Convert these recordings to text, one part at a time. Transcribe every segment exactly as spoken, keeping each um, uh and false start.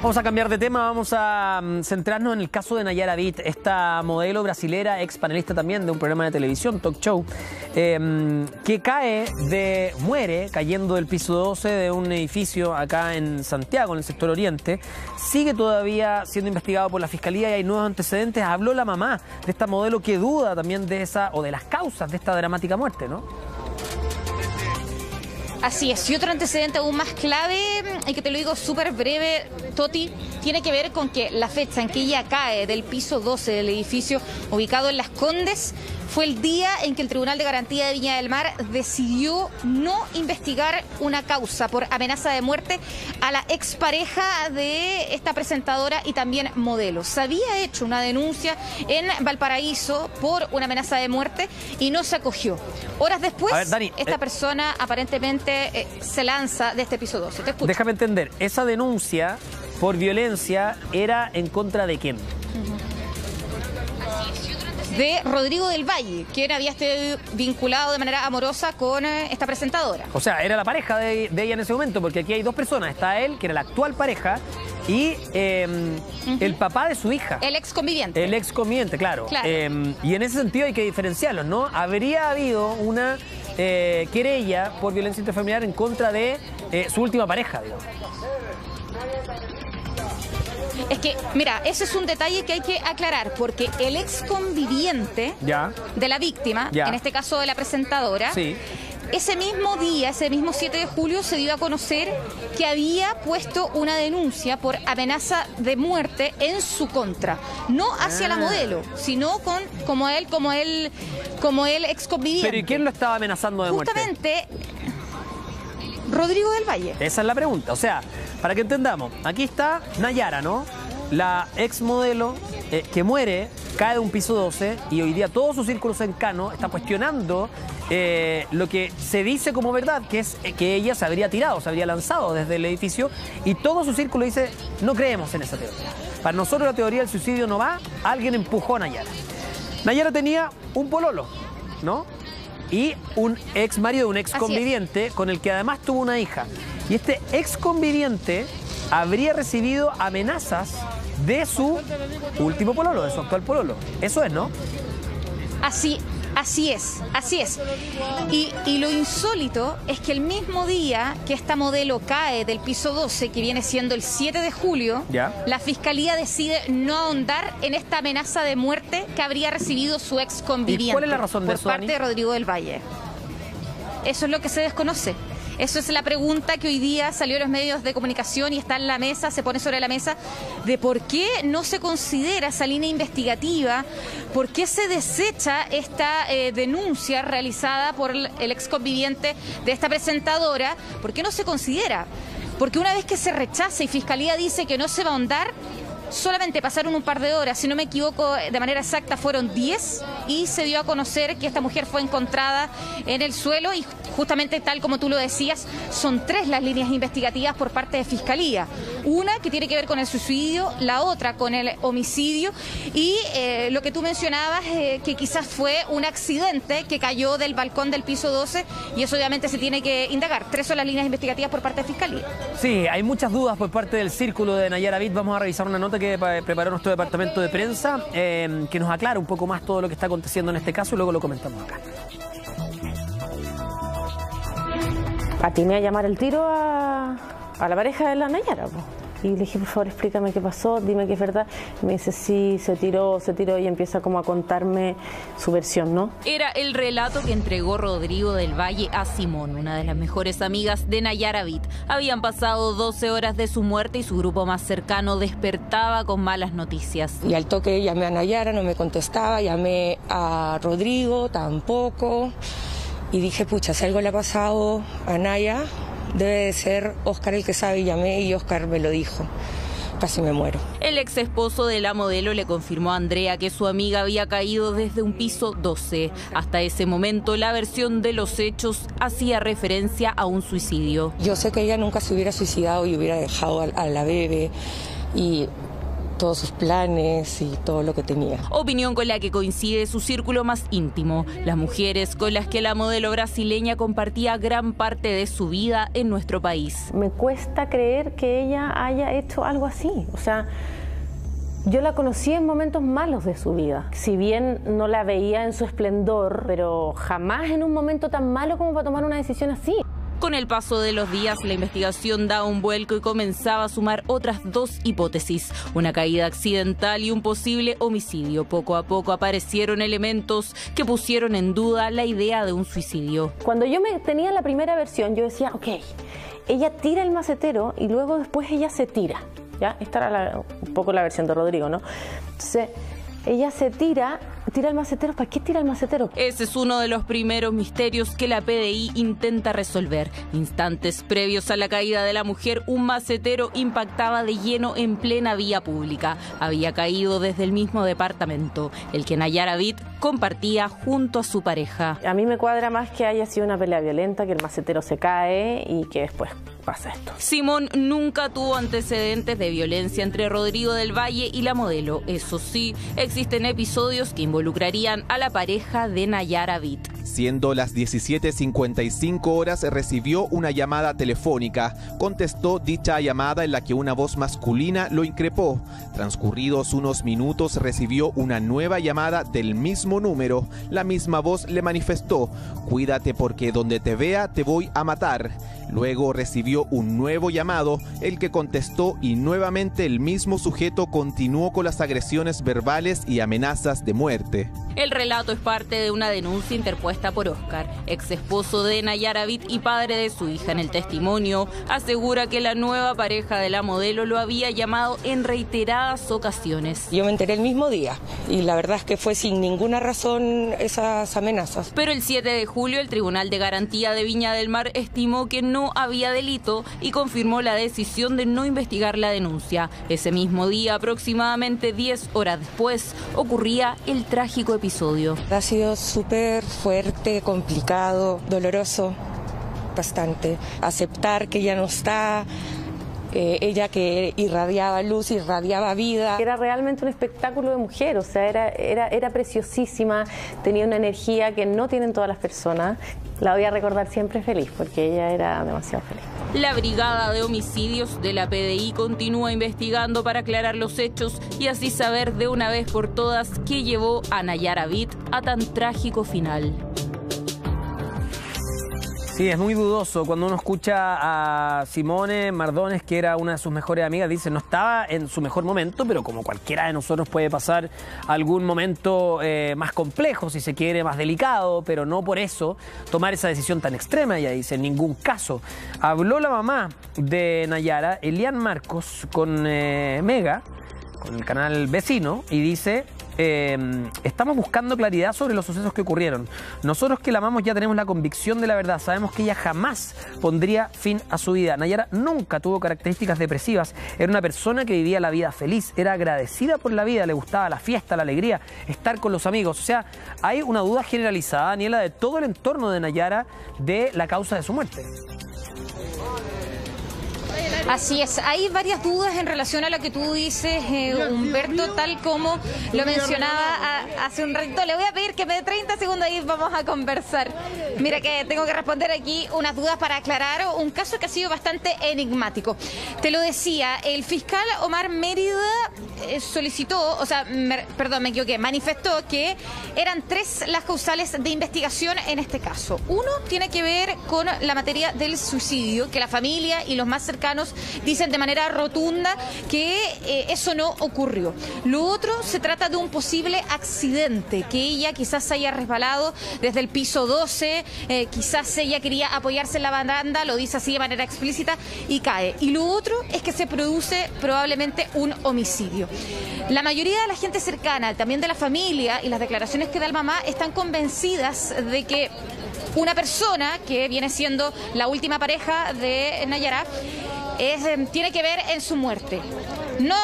Vamos a cambiar de tema, vamos a centrarnos en el caso de Nayara Vit, esta modelo brasilera, ex panelista también de un programa de televisión, talk show, eh, que cae de, muere cayendo del piso doce de un edificio acá en Santiago, en el sector oriente. Sigue todavía siendo investigado por la fiscalía y hay nuevos antecedentes. Habló la mamá de esta modelo que duda también de esa, o de las causas de esta dramática muerte, ¿no? Así es, y otro antecedente aún más clave, y que te lo digo súper breve, Toti, tiene que ver con que la fecha en que ella cae del piso doce del edificio ubicado en Las Condes fue el día en que el Tribunal de Garantía de Viña del Mar decidió no investigar una causa por amenaza de muerte a la expareja de esta presentadora y también modelo. Se había hecho una denuncia en Valparaíso por una amenaza de muerte y no se acogió. Horas después, ver, Dani, esta eh... persona aparentemente eh, se lanza de este piso doce. Te escucho. Déjame entender, esa denuncia por violencia era en contra de quién. De Rodrigo del Valle, quien había estado vinculado de manera amorosa con esta presentadora. O sea, era la pareja de, de ella en ese momento, porque aquí hay dos personas. Está él, que era la actual pareja, y eh, uh-huh. el papá de su hija. El ex conviviente. El ex conviviente, claro. claro. Eh, y en ese sentido hay que diferenciarlos, ¿no? Habría habido una eh, querella por violencia intrafamiliar en contra de eh, su última pareja, digamos. Es que, mira, ese es un detalle que hay que aclarar, porque el ex conviviente ya. de la víctima, ya. en este caso de la presentadora, sí. ese mismo día, ese mismo siete de julio, se dio a conocer que había puesto una denuncia por amenaza de muerte en su contra. No hacia ah. la modelo, sino con como él, como él, como él ex conviviente. ¿Pero y quién lo estaba amenazando de Justamente, muerte? Justamente... Rodrigo del Valle. Esa es la pregunta. O sea, para que entendamos, aquí está Nayara, ¿no? La ex modelo eh, que muere, cae de un piso doce y hoy día todo su círculo cercano está cuestionando eh, lo que se dice como verdad, que es eh, que ella se habría tirado, se habría lanzado desde el edificio, y todo su círculo dice, no creemos en esa teoría. Para nosotros la teoría del suicidio no va, alguien empujó a Nayara. Nayara tenía un pololo, ¿no? Y un ex marido, un ex conviviente, con el que además tuvo una hija. Y este ex conviviente habría recibido amenazas de su último pololo, de su actual pololo. Eso es, ¿no? Así, así es, así es. Y, y lo insólito es que el mismo día que esta modelo cae del piso doce, que viene siendo el siete de julio, ¿ya? la fiscalía decide no ahondar en esta amenaza de muerte que habría recibido su ex conviviente. ¿Y cuál es la razón de eso, por parte de Rodrigo del Valle? Eso es lo que se desconoce. Eso es la pregunta que hoy día salió en los medios de comunicación y está en la mesa, se pone sobre la mesa, de por qué no se considera esa línea investigativa, por qué se desecha esta eh, denuncia realizada por el exconviviente de esta presentadora, por qué no se considera, porque una vez que se rechaza y Fiscalía dice que no se va a ahondar, solamente pasaron un par de horas, si no me equivoco de manera exacta fueron diez, y se dio a conocer que esta mujer fue encontrada en el suelo y justamente tal como tú lo decías, son tres las líneas investigativas por parte de Fiscalía. Una que tiene que ver con el suicidio, la otra con el homicidio y eh, lo que tú mencionabas eh, que quizás fue un accidente que cayó del balcón del piso doce y eso obviamente se tiene que indagar. Tres son las líneas investigativas por parte de Fiscalía. Sí, hay muchas dudas por parte del círculo de Nayara Vit. Vamos a revisar una nota que preparó nuestro departamento de prensa, eh, que nos aclara un poco más todo lo que está aconteciendo en este caso y luego lo comentamos acá. Atiné a llamar el tiro a, a la pareja de la Nayara, po. Y le dije, por favor, explícame qué pasó, dime qué es verdad. Y me dice, sí, se tiró, se tiró, y empieza como a contarme su versión, ¿no? Era el relato que entregó Rodrigo del Valle a Simón, una de las mejores amigas de Nayara Vit. Habían pasado doce horas de su muerte y su grupo más cercano despertaba con malas noticias. Y al toque llamé a Nayara, no me contestaba, llamé a Rodrigo, tampoco. Y dije, pucha, si algo le ha pasado a Naya, debe de ser Óscar el que sabe, y llamé y Óscar me lo dijo. Casi me muero. El ex esposo de la modelo le confirmó a Andrea que su amiga había caído desde un piso doce. Hasta ese momento, la versión de los hechos hacía referencia a un suicidio. Yo sé que ella nunca se hubiera suicidado y hubiera dejado a la bebé y... todos sus planes y todo lo que tenía. Opinión con la que coincide su círculo más íntimo, las mujeres con las que la modelo brasileña compartía gran parte de su vida en nuestro país. Me cuesta creer que ella haya hecho algo así, o sea, yo la conocí en momentos malos de su vida. Si bien no la veía en su esplendor, pero jamás en un momento tan malo como para tomar una decisión así. Con el paso de los días, la investigación da un vuelco y comenzaba a sumar otras dos hipótesis, una caída accidental y un posible homicidio. Poco a poco aparecieron elementos que pusieron en duda la idea de un suicidio. Cuando yo me tenía la primera versión, yo decía, ok, ella tira el macetero y luego después ella se tira. ¿Ya? Esta era la, un poco la versión de Rodrigo, ¿no? Entonces, ella se tira, tira el macetero. ¿Para qué tira el macetero? Ese es uno de los primeros misterios que la P D I intenta resolver. Instantes previos a la caída de la mujer, un macetero impactaba de lleno en plena vía pública. Había caído desde el mismo departamento, el que Nayara Vit compartía junto a su pareja. A mí me cuadra más que haya sido una pelea violenta, que el macetero se cae y que después pasa esto. Simón nunca tuvo antecedentes de violencia entre Rodrigo del Valle y la modelo. Eso sí, existen episodios que involucrarían a la pareja de Nayara Vit. Siendo las diecisiete cincuenta y cinco horas, recibió una llamada telefónica. Contestó dicha llamada en la que una voz masculina lo increpó. Transcurridos unos minutos, recibió una nueva llamada del mismo número. La misma voz le manifestó: cuídate porque donde te vea te voy a matar. Luego recibió un nuevo llamado, el que contestó y nuevamente el mismo sujeto continuó con las agresiones verbales y amenazas de muerte. El relato es parte de una denuncia interpuesta por Óscar, ex esposo de Nayara Vit y padre de su hija. En el testimonio asegura que la nueva pareja de la modelo lo había llamado en reiteradas ocasiones. Yo me enteré el mismo día y la verdad es que fue sin ninguna razón esas amenazas. Pero el siete de julio el Tribunal de Garantía de Viña del Mar estimó que no No había delito y confirmó la decisión de no investigar la denuncia. Ese mismo día, aproximadamente diez horas después, ocurría el trágico episodio. Ha sido súper fuerte, complicado, doloroso, bastante. Aceptar que ya no está, eh, ella que irradiaba luz, irradiaba vida. Era realmente un espectáculo de mujer, o sea, era, era, era preciosísima, tenía una energía que no tienen todas las personas. La voy a recordar siempre feliz, porque ella era demasiado feliz. La Brigada de Homicidios de la P D I continúa investigando para aclarar los hechos y así saber de una vez por todas qué llevó a Nayara Vit a tan trágico final. Sí, es muy dudoso. Cuando uno escucha a Simone Mardones, que era una de sus mejores amigas, dice, no estaba en su mejor momento, pero como cualquiera de nosotros puede pasar algún momento eh, más complejo, si se quiere, más delicado, pero no por eso tomar esa decisión tan extrema, ella dice, en ningún caso. Habló la mamá de Nayara, Elian Marcos, con eh, Mega, con el canal vecino, y dice... Eh, estamos buscando claridad sobre los sucesos que ocurrieron. Nosotros que la amamos ya tenemos la convicción de la verdad. Sabemos que ella jamás pondría fin a su vida. Nayara nunca tuvo características depresivas. Era una persona que vivía la vida feliz. Era agradecida por la vida. Le gustaba la fiesta, la alegría, estar con los amigos. O sea, hay una duda generalizada, Daniela, de todo el entorno de Nayara de la causa de su muerte. Así es, hay varias dudas en relación a lo que tú dices, eh, Humberto, tal como lo mencionaba a, hace un ratito. Le voy a pedir que me dé treinta segundos y vamos a conversar. Mira que tengo que responder aquí unas dudas para aclarar un caso que ha sido bastante enigmático. Te lo decía, el fiscal Omar Mérida solicitó, o sea, me, perdón, me equivoqué, manifestó que eran tres las causales de investigación en este caso. Uno tiene que ver con la materia del suicidio, que la familia y los más cercanos dicen de manera rotunda que eh, eso no ocurrió. Lo otro, se trata de un posible accidente, que ella quizás haya resbalado desde el piso doce, eh, quizás ella quería apoyarse en la baranda, lo dice así de manera explícita, y cae. Y lo otro es que se produce probablemente un homicidio. La mayoría de la gente cercana, también de la familia, y las declaraciones que da el mamá, están convencidas de que una persona que viene siendo la última pareja de Nayara es, eh, tiene que ver en su muerte. No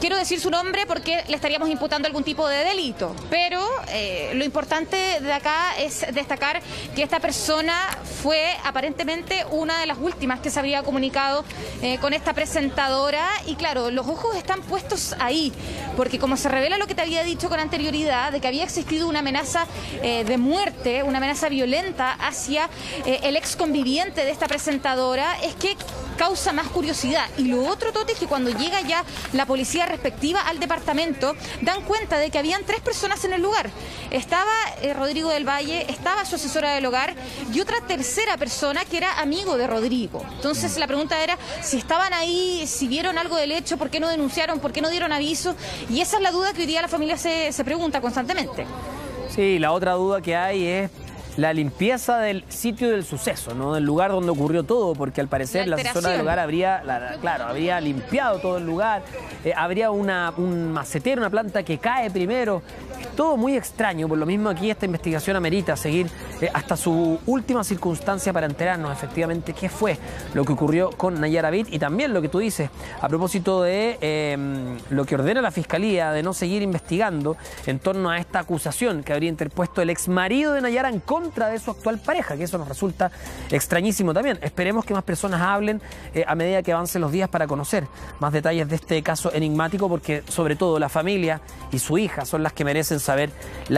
quiero decir su nombre porque le estaríamos imputando algún tipo de delito, pero eh, lo importante de acá es destacar que esta persona fue aparentemente una de las últimas que se había comunicado eh, con esta presentadora, y claro, los ojos están puestos ahí, porque como se revela lo que te había dicho con anterioridad, de que había existido una amenaza eh, de muerte, una amenaza violenta hacia eh, el ex conviviente de esta presentadora, es que causa más curiosidad. Y lo otro, Tote, es que cuando llega ya la policía respectiva al departamento, dan cuenta de que habían tres personas en el lugar. Estaba eh, Rodrigo del Valle, estaba su asesora del hogar y otra tercera persona que era amigo de Rodrigo. Entonces la pregunta era si estaban ahí, si vieron algo del hecho, por qué no denunciaron, por qué no dieron aviso, y esa es la duda que hoy día la familia se, se pregunta constantemente. Sí, la otra duda que hay es la limpieza del sitio del suceso, ¿no? Del lugar donde ocurrió todo, porque al parecer la asesora del hogar habría, la, claro, habría limpiado todo el lugar, eh, habría una, un macetero, una planta que cae primero. Es todo muy extraño, por lo mismo aquí esta investigación amerita seguir eh, hasta su última circunstancia para enterarnos efectivamente qué fue lo que ocurrió con Nayara Vit, y también lo que tú dices a propósito de eh, lo que ordena la Fiscalía de no seguir investigando en torno a esta acusación que habría interpuesto el ex marido de Nayara en contra contra de su actual pareja, que eso nos resulta extrañísimo también. Esperemos que más personas hablen eh, a medida que avancen los días para conocer más detalles de este caso enigmático, porque sobre todo la familia y su hija son las que merecen saber la